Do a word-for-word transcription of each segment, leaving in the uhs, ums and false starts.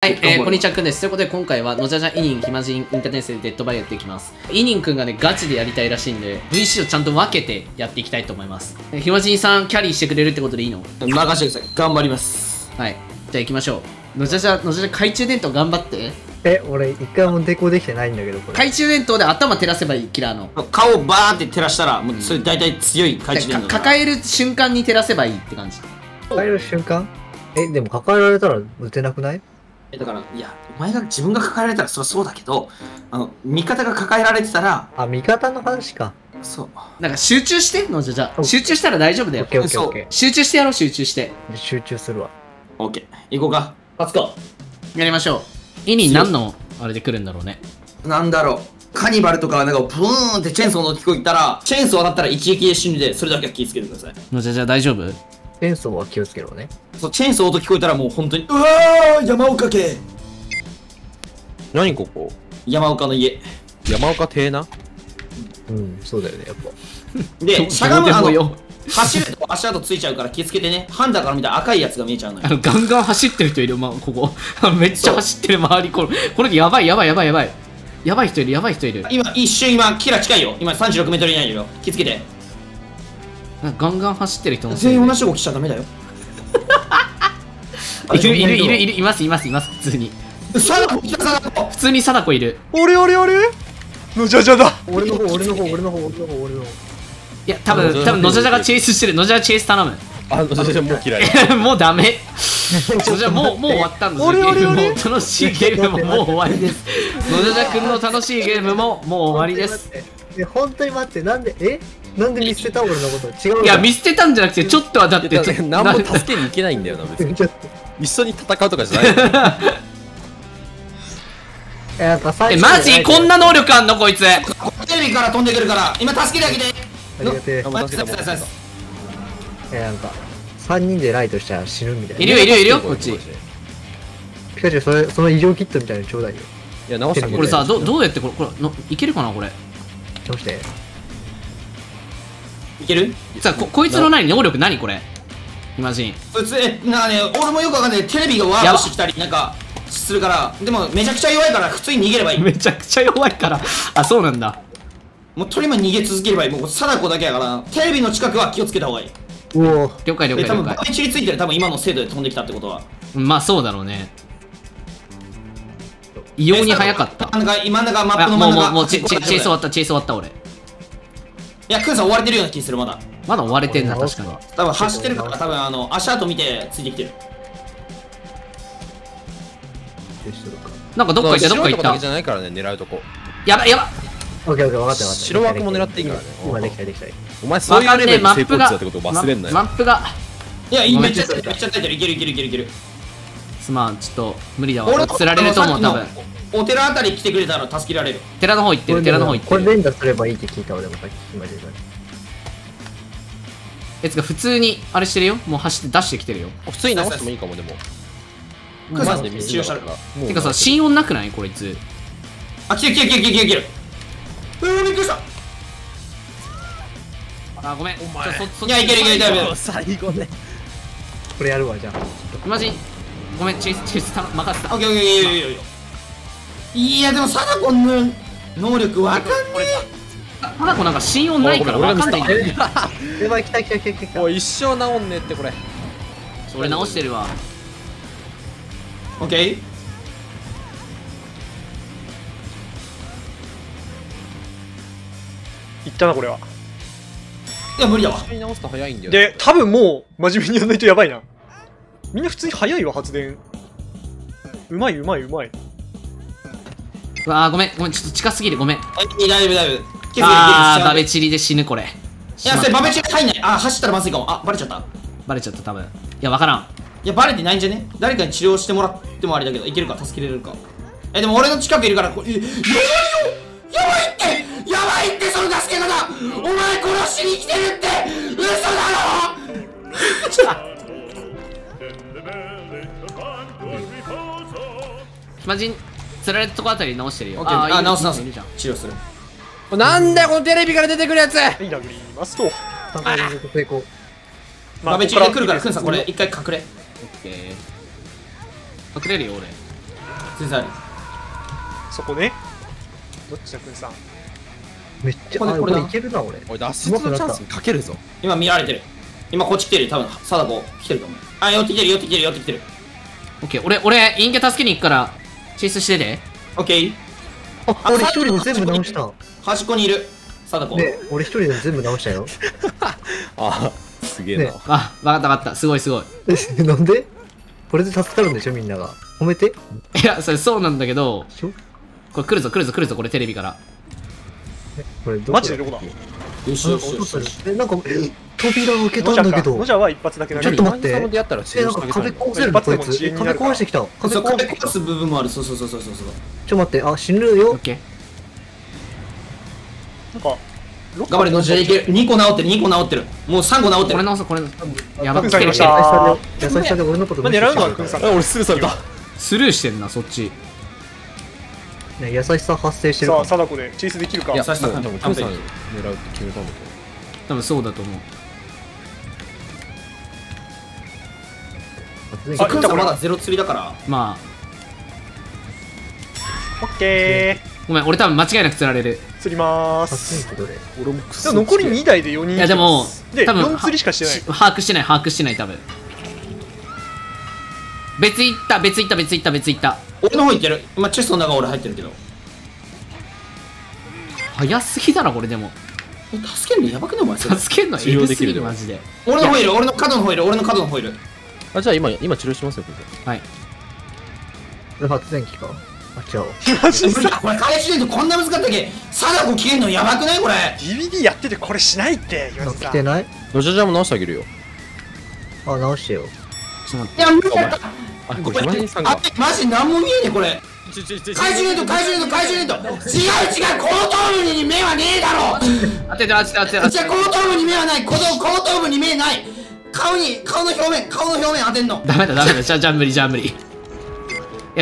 はい、えー、こんにちは、くんです。ということで、今回は、のじゃじゃイニン、暇人、インターネットでデッドバイやっていきます。イニンくんがね、ガチでやりたいらしいんで、ブイシー をちゃんと分けてやっていきたいと思います。暇人さん、キャリーしてくれるってことでいいの？任せてください。頑張ります。はい。じゃあ行きましょう。のじゃじゃ、のじゃじゃ懐中電灯頑張って。え、俺、一回も抵抗できてないんだけど、これ。懐中電灯で頭照らせばいい、キラーの。顔をバーンって照らしたら、もう、それ大体強い懐中電灯。抱える瞬間に照らせばいいって感じ。抱える瞬間？え、でも抱えられたら打てなくない？だから、いや、お前が自分が抱えられたらそりゃそうだけど、あの味方が抱えられてたら、あ、味方の話か。そうなんか集中してのじゃじゃ集中したら大丈夫だよ。集中してやろう。集中して集中するわ。オッケー、行こうか。勝つかやりましょう。イニ何のあれで来るんだろうね。なんだろう、カニバルとかなんかブーンってチェーンソーの聞こえたら、チェーンソー当たったら一撃で死ぬで、それだけは気をつけてください。のじゃじゃ大丈夫？チェーンソーは気をつけろね。そう、チェーンソーと聞こえたらもう本当に、うわー、山岡家。何ここ？山岡の家。山岡邸な。うん、そうだよね、やっぱ。で、しゃがむあの、走ると足跡ついちゃうから気をつけてね。ハンターから見たら赤いやつが見えちゃうのよ。あのガンガン走ってる人いる、まあ、ここ。めっちゃ走ってる周り、これ、これやばいやばいやばいやばい。やばい人いる、やばい人いる。今、一瞬今、キラ近いよ。今さんじゅうろくメートル以内よ。気をつけて。ガンガン走ってる人も全員同じとこ来ちゃダメだよ。いるいるいるいるいますいますいます。普通に貞子来た。貞子普通に貞子いる。俺俺俺のじゃじゃだ。俺の方俺の方俺の方俺の方俺の方。いや多分多分のじゃじゃがチェイスしてる。のじゃじゃチェイス頼む。あのじゃじゃもう嫌い。もうダメ。のじゃもうもう終わったんです。ゲームも楽しいゲームももう終わりです。のじゃじゃくんの楽しいゲームももう終わりです。本当に待って、なんでえなんで見捨てた俺のこと。違う。いや見捨てたんじゃなくて、ちょっとはだって何も助けに行けないんだよな別に。一緒に戦うとかじゃない。えマジこんな能力あんのこいつ。テレビから飛んでくるから今助けてあげて。ありがてえ。えなんかさんにんでライトしたら死ぬみたいな。いるよいるよいるよ。こっちピカチュウそれその異常キットみたいなのちょうだいよ。いや直してこれさ、どどうやってこれこれのいけるかなこれ。どうしていける？さあ、こ、こいつの何能力何これ？暇人。普通、なんかね、俺もよくわかんない。テレビがワープしてきたり、なんか、するから、でも、めちゃくちゃ弱いから、普通に逃げればいい。めちゃくちゃ弱いから。あ、そうなんだ。もう、とりあえず逃げ続ければいい。もう、貞子だけやから、テレビの近くは気をつけた方がいい。おお。了解了解了解。多分、バイチリついてる。多分、今の精度で飛んできたってことは。まあ、そうだろうね。異様に早かった。真ん中、真ん中、マップの真ん中。もう、もう、チェイス終わった、チェイス終わった、俺。いや、クンさん追われてるような気する。まだまだ追われてんな。確かに多分走ってるから、多分あの足跡見てついてきてる。なんかどっか行ったどっか行った。白いとこだけじゃないからね、狙うとこ。やばいやばい。オッケーオッケー、分かった分かった。白枠も狙っていいからね。今できたできた。お前そういうレベル成功率だってことを忘れんなよ。マップがいやめっちゃついてるめっちゃついてる。いけるいけるいけるいける。すまん、ちょっと無理だわ。釣られると思う多分。お寺あたり来てくれたら助けられる。寺の方行ってる、寺の方行ってる。これ連打すればいいって聞いた俺もさっき今出た。えつか普通にあれしてるよ。もう走って出してきてるよ。普通に直してもいいかも。でもマジで見つかるからてかさ、心音なくないこいつ。あ、来てる来てる来てる来てる。うわびっくりした。あ、ごめん。いやいけるいけるいける。最後ねこれやるわじゃあ。マジごめん、チェイスチェイス任せた。オッケーオッケー。いやいやいやいやでも貞子の能力わかんねえ。貞子なんか信用ないからわかんないんだよね。やばい、来た来た来た来た。おい一生直んねってこれ。俺直してるわ。オッケー。いったなこれは。いや無理だわ。直すと早いんだよ。で多分もう真面目にやんないとやばいな。みんな普通に早いわ発電。うまいうまいうまい。あーごめんごめん、ちょっと近すぎるごめん。大丈夫大丈夫。ああバベチリで死ぬこれ。いやそれバベチリ入んない。あ走ったらまずいかも。あバレちゃったバレちゃった多分。いやわからん。いやバレてないんじゃね。誰かに治療してもらってもあれだけど、いけるか助けれるか。えでも俺の近くいるからこれ。やばいよやばいってやばいってその助け方。お前殺しに来てるって嘘だろ。暇人釣られたとこあたり直してるよ。あ、直す直す。治療する。なんだよこのテレビから出てくるやつ。い殴りますとさんかい連続成功。バベチリで来るから、くんさんこれ一回隠れ。オッケー。隠れるよ俺。全然ある。そこね。どっちだ、くんさん。めっちゃ、これいけるな、俺。俺、脱出のチャンスにかけるぞ。今見られてる。今こっち来てる、多分、貞子来てると思う。あ、寄ってきてる、寄ってきてる、寄ってきてる。オッケー、俺、俺、インキャ助けに行くから、チェイスしてて。オッケー。あ、俺一人で全部直した。端っこにいる。貞子。ね、俺一人で全部直したよ。あ、すげえな。あ、わかったわかった。すごいすごい。え、なんでこれで助かるんでしょ、みんなが。褒めて。いや、それそうなんだけど、これ来るぞ来るぞ来るぞ、これテレビから。これどこだっけ？マジでどこだ？よしよしよし。え、なんか、扉を開けたんだけど。もじゃは一発だけだけど。ちょっと待って。え、なんか壁壊せるのこいつ。壁壊してきた。壁壊す部分もある。そうそうそうそうそう。ちょっと待って、あ、死ぬよ。オッケー。なんか、頑張れ、のじゃいける。にこ直ってる、にこ直ってる。もうさんこ直ってる。これ直そう、これ直そう。やばく来てる。優しさで俺のこと無視してる。狙うのはくんさん。俺スルーされた。スルーしてんな、そっち。ね、優しさ発生してる。さあ、貞子でチェイスできるか。優しさ多分、くんさん狙うって決めたんだけど。多分そうだと思う。あ、くんさんまだゼロ釣りだから。まあ。オッケー。ごめん、俺多分間違いなく釣られる。釣りまーす。俺もく残りにだいでよにん。いやでも、多分よん釣りしかしてない。把握してない、把握してない、多分。別行った、別行った、別行った、別行った。俺の方行ってる。今、チェストの中俺入ってるけど。早すぎだな、これでも。助けんのやばくないお前。助けんのえぐすぎる、マジで。俺の方いる、俺の角の方いる、俺の角の方いる。あ、じゃあ今、今治療しますよ、これ。はい。これ発電機か。マジでこれ回収でこんな難かったっけ。貞子消えるのやばくないこれ。 ディーブイディー やっててこれしないって言われてた。来てないのじゃじゃも直してあげるよ。あ、直してよ。ちょっと待って。いや、無理だった。あ、マジ何も見えねえこれ。回収ネット、回収ネット、回収ネット。違う違う、後頭部に目はねえだろ。当てて当てて当てて当てて。じゃあ後頭部に目はない。後頭部に目ない。顔に、顔の表面、顔の表面当てんの。ダメだダメだ。じゃあじゃあ無理じゃあ無理。い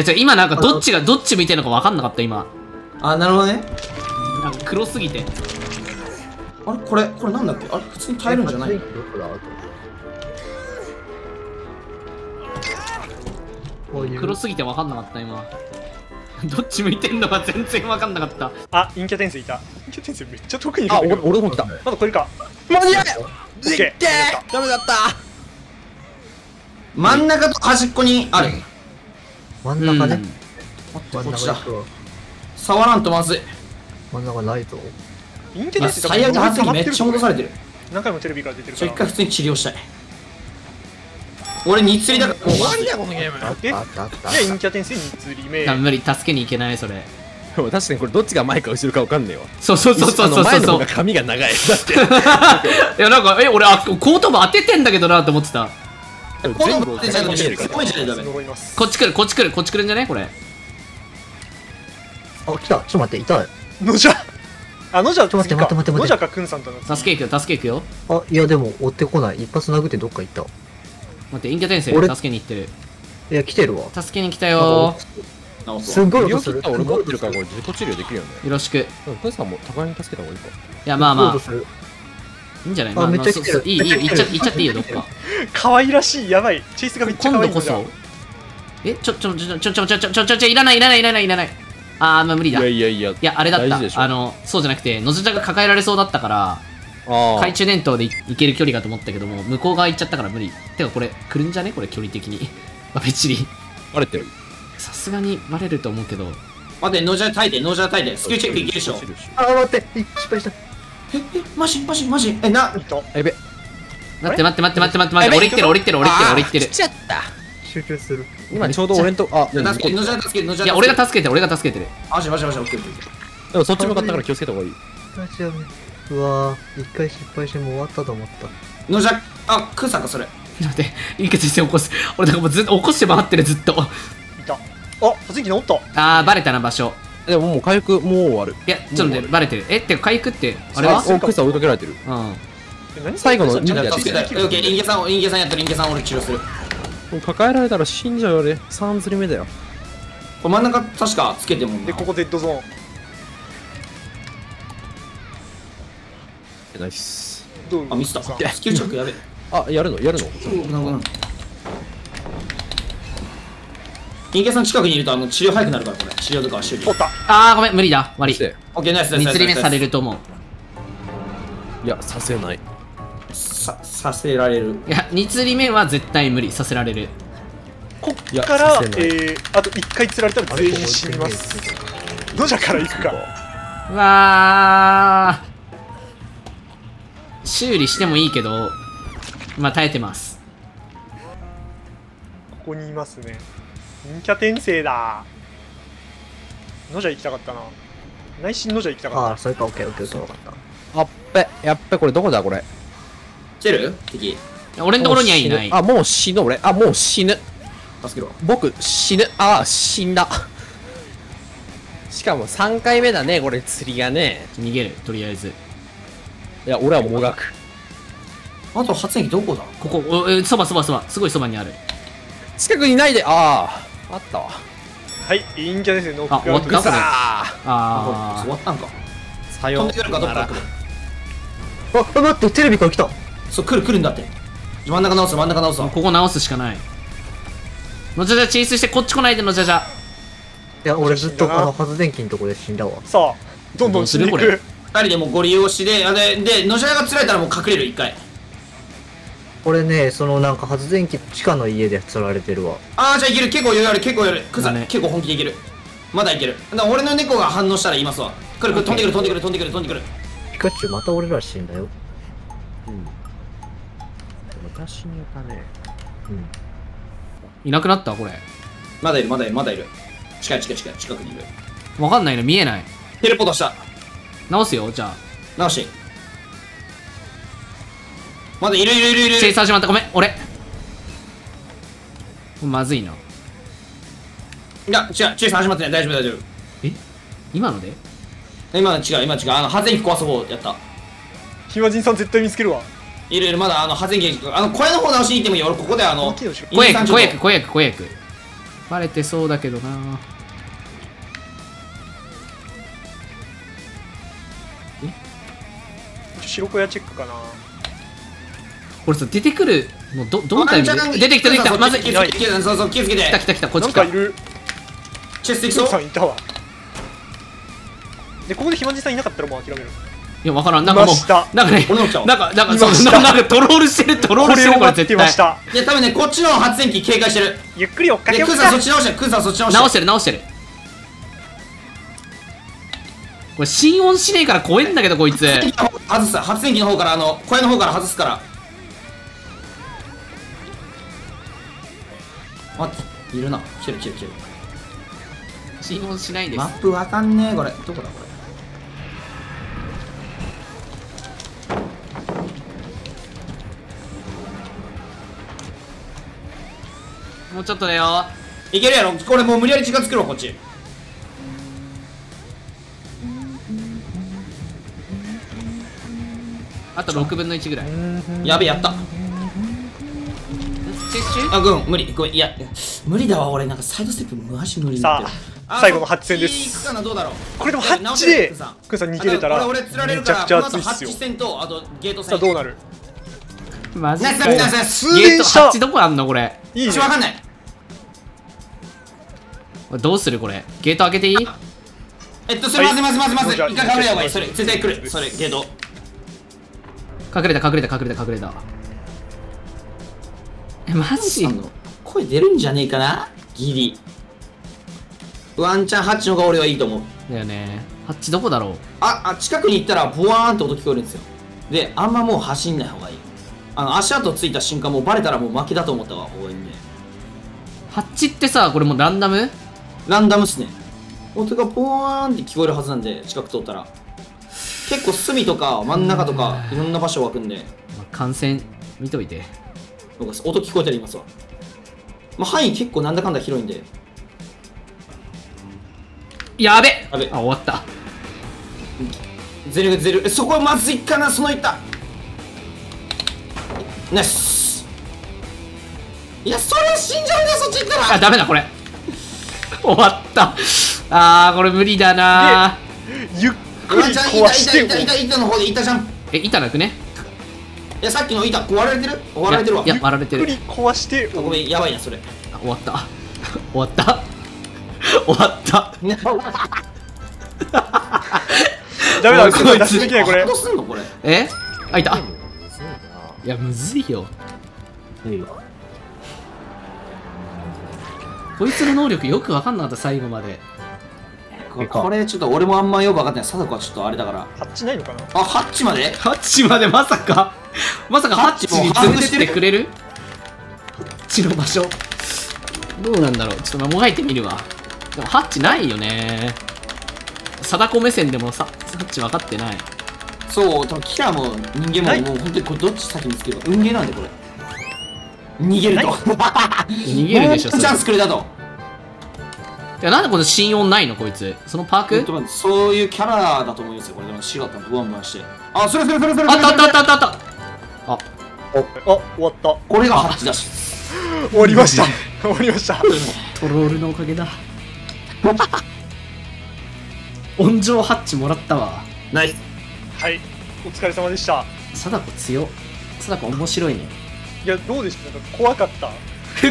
や違う、今なんかどっちがどっち見てるのか分かんなかった今。あ、なるほどね。なんか黒すぎて。あれこれこれなんだっけ。あれ普通に耐えるんじゃない。黒すぎて分かんなかった今。どっち向いてんのか全然分かんなかった。あ、陰キャ天性いた。陰キャ天性めっちゃ得意に。あ、俺の方来た。まだこれか。マジでオッケー。ダメだった。真ん中と端っこにある。真ん中ね。こっちだ。触らんとまずい。真ん中ないと。最悪の発言めっちゃ戻されてる。何回もテレビから出てるから。一回普通に治療したい。俺に釣りだから。もう終わりだこのゲーム。え？じゃあ陰キャ天性に釣り目。無理、助けに行けないそれ。でも確かにこれどっちが前か後ろか分かんねえわ。そうそうそうそうそうそう。前の方が髪が長い。だって。いやなんかえ俺あ後頭部当ててんだけどなと思ってた。こっち来るこっち来るこっち来るんじゃねこれ。あ、来た。ちょっと待って、痛い。のじゃあ、のじゃちょっと待って待って待って。のじゃかくんさんとの助け行くよ助け行くよ。あ、いやでも追ってこない。一発殴ってどっか行った。待って陰キャ転生助けに行ってる。いや来てるわ。助けに来たよ。すごい音する。俺持ってるからこれ自己治療できるよね。よろしく。くんさんも互いに助けた方がいいか。いやまあまあいいんじゃない。まあめっちゃ来てる。いいいい行っちゃ行っちゃっていいよどっか。可愛らしいやばいチェイスがめっちゃ可愛いんだ。今度こそ。えちょちょちょちょちょちょちょちょちょちょいらないいらないいらないいらない。ああまあ無理だ。いやいやいや。いやあれだった。あのそうじゃなくてのずちゃんが抱えられそうだったから。懐中電灯で行ける距離かと思ったけども向こう側行っちゃったから無理。てかこれ来るんじゃねこれ距離的に。あべっちり。バレてる。さすがにバレると思うけど。待ってのじゃ耐えてのじゃ耐えてスキルチェックいけるでしょ。ああ待って失敗した。え、え、マジマジマジえ、な、えべ待って待って待って待って待って待って俺来てる俺来てる俺来てる俺来てる来ちゃった。集中する今ちょうど俺んとあ、助けてのじゃ助けてのじゃ助けていや俺が助けて俺が助けてるマジマジマジオッケーオッケーでもそっち向かったから気をつけた方がいい。うわー一回失敗してもう終わったと思った。のじゃ、あ、くんさんかそれ待って、いい血して起こす俺なんかもうずっと起こして回ってるずっといた。あ、発電機治った。あー、バレたな場所。でももう回復もう終わる。いやちょっとバレてる。えって回復ってあれは奥さん追いかけられてる。うん最後のにだいやってる。オッケーインゲさんインゲさんやってるインゲさん俺治療する。もう抱えられたら死んじゃうよ俺。さん釣り目だよこれ。真ん中確かつけてもんでここデッドゾーンえナイス。あミスったスキルチェックやべえ。あやるのやるの銀桂さん近くにいるとあの治療早くなるから、これ治療とかは修理。あーごめん無理だ、マリオッケーナイスナイスナイス。みっつめされると思う。いやさせない、ささせられる。いやに釣り目は絶対無理、させられる。こっから、えー、あといっかい釣られたら全員死にます。どちらから行くか。うわー修理してもいいけど、まあ耐えてます。ここにいますね。忍者転生だ。野じゃ行きたかったな、内心野じゃ行きたかった。ああそれか、オッケーオッケーそうだった。あっべやっべ、これどこだこれ。出る敵俺のところにはいない。あもう死ぬ俺、あもう死ぬ、助けろ僕死ぬ。あ死んだ。しかもさんかいめだねこれ釣りがね。逃げるとりあえず。いや俺はもがく。あと発電機どこだ。ここおそばそばそば、すごいそばにある。近くにないで。あああったわ。はいいいんじゃないですね。あ終わった。あ終わったんか。さようなら。あ待って、テレビから来た。そう来る来るんだって。真ん中直す真ん中直す。ここ直すしかない。のじゃじゃチェイスしてこっち来ないでのじゃじゃ。いや俺ずっとあの発電機のとこで死んだわ。さあどんどん死んでいく。ふたりでもご利用しで、あれでのじゃがつられたらもう隠れるいっかい。俺ねそのなんか発電機地下の家で釣られてるわ。ああじゃあいける、結構余裕ある、結構やる草ね、結構本気でいける、まだいける。だ俺の猫が反応したら言いますわ。来る来る飛んでくる飛んでくる飛んでくる飛んでくる。ピカチュウまた俺ら死んだよ。うん昔にいたね。うんいなくなったこれ。まだいるまだいるまだいる、近い近い近い近くにいる。わかんないな、見えない。テレポートした。直すよじゃあ直し。まだいるいるいるいる。チェイサーしまった、ごめん俺まずいな。いや違う、チェイサー始まってない、大丈夫大丈夫。え今ので今の違う今の違う、あのハゼンキ壊そう、やった。ヒマジンさん絶対見つけるわ。いるいる、まだあのハゼンキ、あの小屋の方直しに行ってもいいよ。俺ここであの小屋行く小屋行く小屋行く小屋行く。バレてそうだけどな。え白小屋チェックかな。これさ出てくるのどどのタイミング出てきた出てきた、まずいそうそう気をつけて。来た来た来たこっち来た。なんかいる。チェスできそう。さんいたわ。でここでひまじさんいなかったらもう諦める。いやわからん、なんかもうなんかねなんかなんかそうなんかトロールしてるトロールしてるから絶対。いや多分ねこっちの発電機警戒してる。ゆっくり追っかけよう。クーさんそっち直してるクーさんそっち直してる直してる直してる。これ心音しねえから怖えんだけどこいつ。外す発電機の方からあの小屋の方から外すから。待っているな、来てる来てる来てる。信号しないです。マップわかんねえこれ、どこだこれ。もうちょっとだよ。いけるやろ、これもう無理やり時間作ろうこっち。あとろくぶんのいちぐらい。やべえやった。あ、ごめん無理、ごめんいや無理だわ俺、なんかサイドステップマジ無理だ。さあ最後のハッチ戦です。これでもハッチでクンさん逃げれたらめちゃくちゃ熱いっすよ。さあどうなる。マジで通電した。ハッチどこあんのこれ、いいわかんない。どうするこれ、ゲート開けていい。えっとそれまずまずまずまず一回隠れた方がいい。それ絶対来る、それゲート隠れた隠れた隠れた隠れた。マジ声出るんじゃねえかなギリ。ワンチャンハッチの方が俺はいいと思う。だよねハッチどこだろう。ああ近くに行ったらボワーンって音聞こえるんですよ。であんまもう走んない方がいい。あの足跡ついた瞬間もうバレたらもう負けだと思ったわ応援で。ハッチってさこれもうランダムランダムっすね。音がボワーンって聞こえるはずなんで近く通ったら結構隅とか真ん中とかいろんな場所を開くんで、まあ、感染見といて。音聞こえたりいますわ、まあ、範囲結構なんだかんだ広いんで。やべやべあ終わった。ゼルゼルそこはまずいかな、そのいったナイス。いやそれは死んじゃうねそっち行ったら。あダメだこれ終わった。あーこれ無理だな。ゆっくり壊して板板板板の方で板じゃん。え板なくね。いやさっきの板壊られてる、壊られてるわ。いや割られてる。ゆっくり壊して。ごめんやばいなそれ。あ終わった。終わった終わったダメだ、こいつ。え？あ、いた。いや、むずいよ。こいつの能力よく分かんなかった、最後まで。これちょっと俺もあんまよく分かってない。貞子はちょっとあれだから。ハッチないのかなあ、ハッチまでハッチまでまさか。まさかハッチに連れてってくれる？ハッチの場所。どうなんだろう。ちょっともがいてみるわ。でもハッチないよね。貞子目線でもさ、ハッチ分かってない。そう、多分キラーも人間ももう本当にこれどっち先につけるか。運ゲーなんでこれ。逃げると。逃げるでしょ。チャンスくれたと。いや、なんでこの心音ないのこいつ。そのパーク？そういうキャラだと思いますよ。これでも死があったの。ワンワンして。あ、それそれそれそれ。あったあったあったあった。あ、お、あ、終わった。これがハッチだし。終わりました。終わりました。トロールのおかげだ。温情ハッチもらったわ。ナイス。はい。お疲れ様でした。貞子強。貞子面白いね。いや、どうでした？なんか怖かった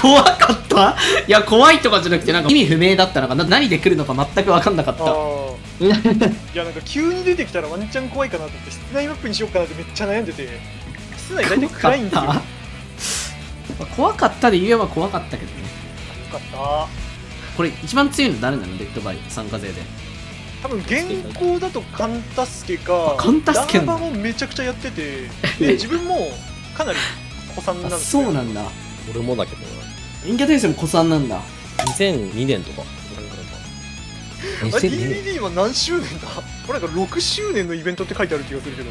怖かったいや、怖いとかじゃなくて、なんか意味不明だったのかな、何で来るのか全く分かんなかった。いや、なんか急に出てきたらワンチャン怖いかなと思って、室内マップにしようかなってめっちゃ悩んでて、室内大体暗いんですよ。怖かった怖かったで言えば怖かったけどね。怖かった。これ、一番強いの誰なの？デッドバイ参加勢で。多分現行だとカンタスケか、カンタスケのラーバもめちゃくちゃやってて、で自分もかなりそうなんだ。俺もだけど陰キャ天性も古参なんだ。にせんにねんとか。ディーブイディー は何周年だ？これなんかろくしゅうねんのイベントって書いてある気がするけど。